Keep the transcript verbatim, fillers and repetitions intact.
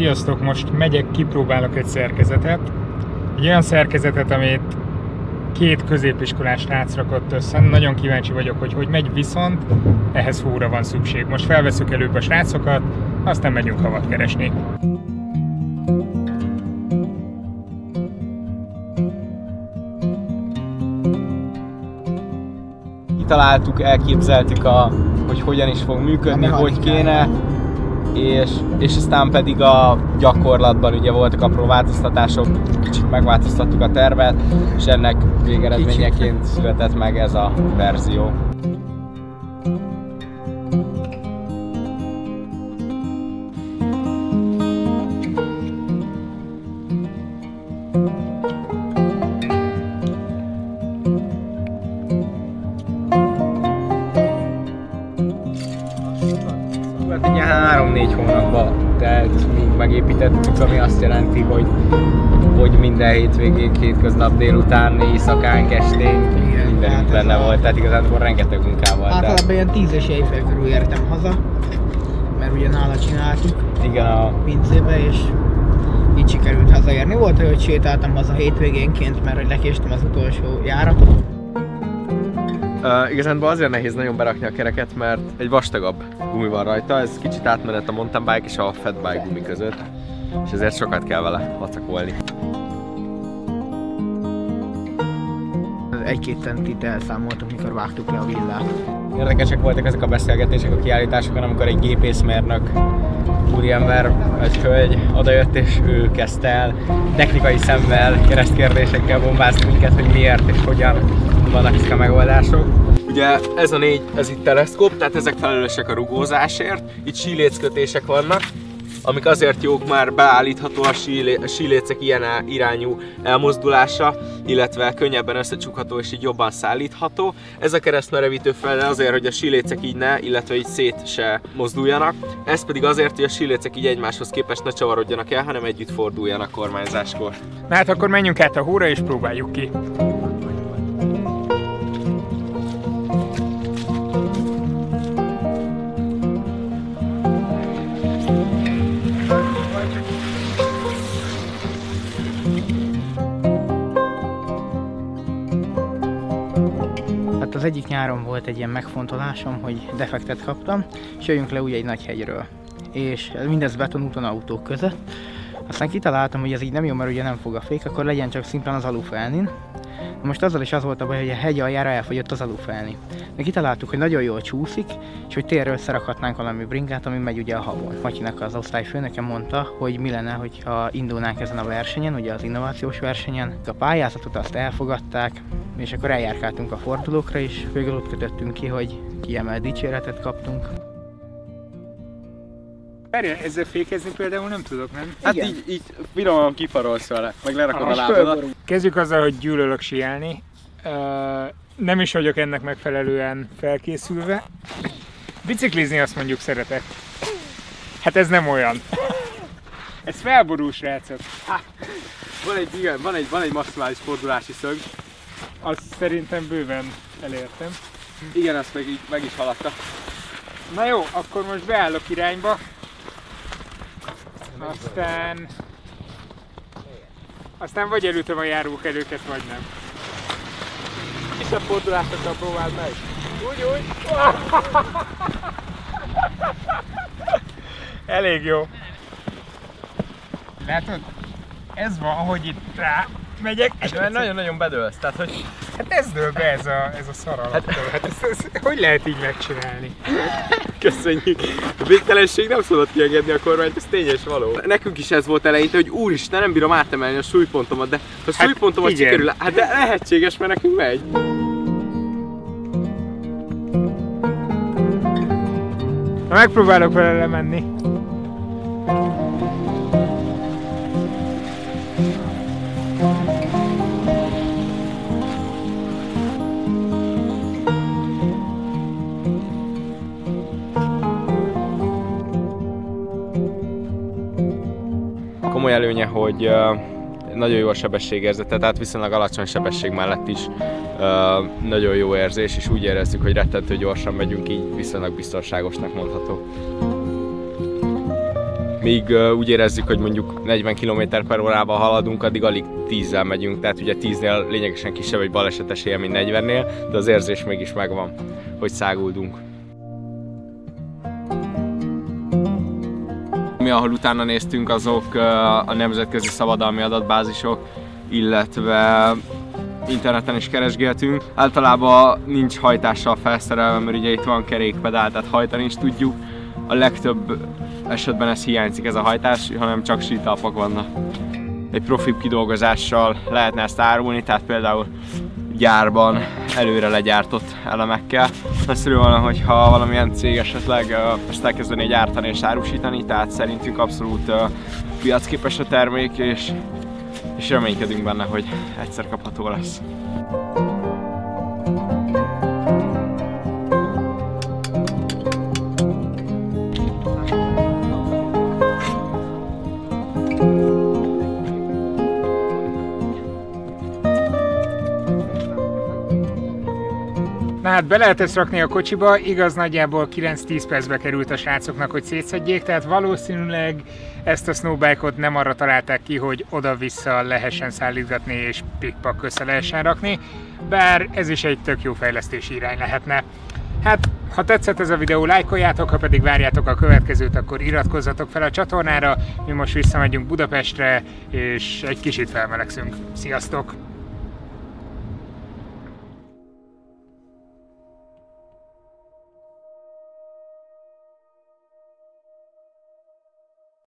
Sziasztok! Most megyek, kipróbálok egy szerkezetet. Egy olyan szerkezetet, amit két középiskolás srác rakott össze. Nagyon kíváncsi vagyok, hogy hogy megy, viszont ehhez hóra van szükség. Most felveszük előbb a srácokat, aztán megyünk havat keresni. Kitaláltuk, elképzeltük, a, hogy hogyan is fog működni, hogy kéne. És, és aztán pedig a gyakorlatban ugye voltak apró változtatások, kicsit megváltoztattuk a tervet, és ennek végeredményeként született meg ez a verzió. három-négy hónapban, tehát még megépítettük, ami azt jelenti, hogy, hogy minden hétvégén, hétköznap délután, éjszakánk, esténk, mindenütt benne volt, a... tehát igazából rengeteg munkával. Általában de... ilyen tízes éjfél körül értem haza, mert ugye nála csináltuk, igen, a pincébe, és így sikerült hazaérni. Volt, hogy sétáltam haza hétvégénként, mert hogy lekéstem az utolsó járatot. Uh, igazából azért nehéz nagyon berakni a kereket, mert egy vastagabb gumi van rajta, ez kicsit átmenet a mountain bike és a fat bike gumi között, és ezért sokat kell vele vacakolni. Egy-két centit elszámoltuk, mikor vágtuk le a villát. Érdekesek voltak ezek a beszélgetések a kiállításokon, amikor egy gépészmérnök úriember, egy hölgy odajött, és ő kezdte el technikai szemmel, keresztkérdésekkel bombázni minket, hogy miért és hogyan vannak ezek a megoldások. Ugye ez a négy, ez itt teleszkóp, tehát ezek felelősek a rugózásért, itt síléckötések vannak, amik azért jók, már beállítható a sílécek ilyen irányú elmozdulása, illetve könnyebben összecsukható és így jobban szállítható. Ez a keresztmerevítő fele azért, hogy a sílécek így ne, illetve így szét se mozduljanak. Ez pedig azért, hogy a sílécek így egymáshoz képest ne csavarodjanak el, hanem együtt forduljanak kormányzáskor. Na hát akkor menjünk át a hóra és próbáljuk ki. Hát az egyik nyáron volt egy ilyen megfontolásom, hogy defektet kaptam, és jöjjünk le úgy egy nagy hegyről. És mindez betonúton autók között. Aztán kitaláltam, hogy ez így nem jó, mert ugye nem fog a fék, akkor legyen csak szimplán az alufelnin. Most azzal is az volt a baj, hogy a hegy aljára elfogyott az alufelni. De kitaláltuk, hogy nagyon jól csúszik, és hogy térről összerakhatnánk valami bringát, ami megy ugye a havon. Matyinak az osztályfőnöke mondta, hogy mi lenne, hogyha indulnánk ezen a versenyen, ugye az innovációs versenyen. A pályázatot azt elfogadták, és akkor eljárkáltunk a fordulókra is, végül ott kötöttünk ki, hogy kiemelt dicséretet kaptunk. Várjál, ezzel fékezni például nem tudok, nem? Hát igen. így, így finoman kifarolsz vele, meg lerakod a lábadat. Kezdjük azzal, hogy gyűlölök síelni. Uh, nem is vagyok ennek megfelelően felkészülve. Biciklizni azt mondjuk szeretek. Hát ez nem olyan. Ez felborús, srácok. Van egy, igen, van egy, van egy maximális fordulási szög. Azt szerintem bőven elértem. Igen, azt meg, meg is haladta. Na jó, akkor most beállok irányba. Aztán... Aztán vagy elütöm a járókelőket, vagy nem. Kisebb fordulásokkal próbáld meg. Úgy, úgy. Elég jó. Látod? Ez van, ahogy itt rá megyek. Hát, nagyon-nagyon bedőlsz, tehát hogy... Hát ez dől be ez a, ez a szaralap. Hát, hát ezt, ezt, hogy lehet így megcsinálni? Köszönjük! A végtelenség nem szólott kiengedni a kormányt, ez tény és való. Nekünk is ez volt eleinte, hogy úristen, nem bírom átemelni a súlypontomat, de a súlypontomat hát, sikerül. Hát de lehetséges, mert nekünk megy. Na, megpróbálok vele lemenni. Komoly előnye, hogy nagyon jó a sebességérzete, tehát viszonylag alacsony sebesség mellett is nagyon jó érzés, és úgy érezzük, hogy rettentő gyorsan megyünk, így viszonylag biztonságosnak mondható. míg úgy érezzük, hogy mondjuk negyven kilométer per órával haladunk, addig alig tízzel megyünk, tehát ugye tíznél lényegesen kisebb egy baleset esélye, mint negyvennél, de az érzés mégis megvan, hogy száguldunk. Mi, ahol utána néztünk, azok a nemzetközi szabadalmi adatbázisok, illetve interneten is keresgéltünk. Általában nincs hajtással felszerelve, mert ugye itt van kerékpedál, tehát hajtani is tudjuk. A legtöbb esetben ez hiányzik, ez a hajtás, hanem csak sítalpak vannak. Egy profibb kidolgozással lehetne ezt árulni, tehát például gyárban előre legyártott elemekkel. Egyszerű van, hogyha valamilyen cég esetleg ezt elkezdené gyártani és árusítani, tehát szerintünk abszolút piacképes a termék, és, és reménykedünk benne, hogy egyszer kapható lesz. Na hát be lehet ezt rakni a kocsiba, igaz, nagyjából kilenc-tíz percbe került a srácoknak, hogy szétszedjék, tehát valószínűleg ezt a snowbike-ot nem arra találták ki, hogy oda-vissza lehessen szállítgatni és pikpak össze lehessen rakni, bár ez is egy tök jó fejlesztési irány lehetne. Hát, ha tetszett ez a videó, lájkoljátok, ha pedig várjátok a következőt, akkor iratkozzatok fel a csatornára, mi most visszamegyünk Budapestre, és egy kicsit felmelegszünk. Sziasztok!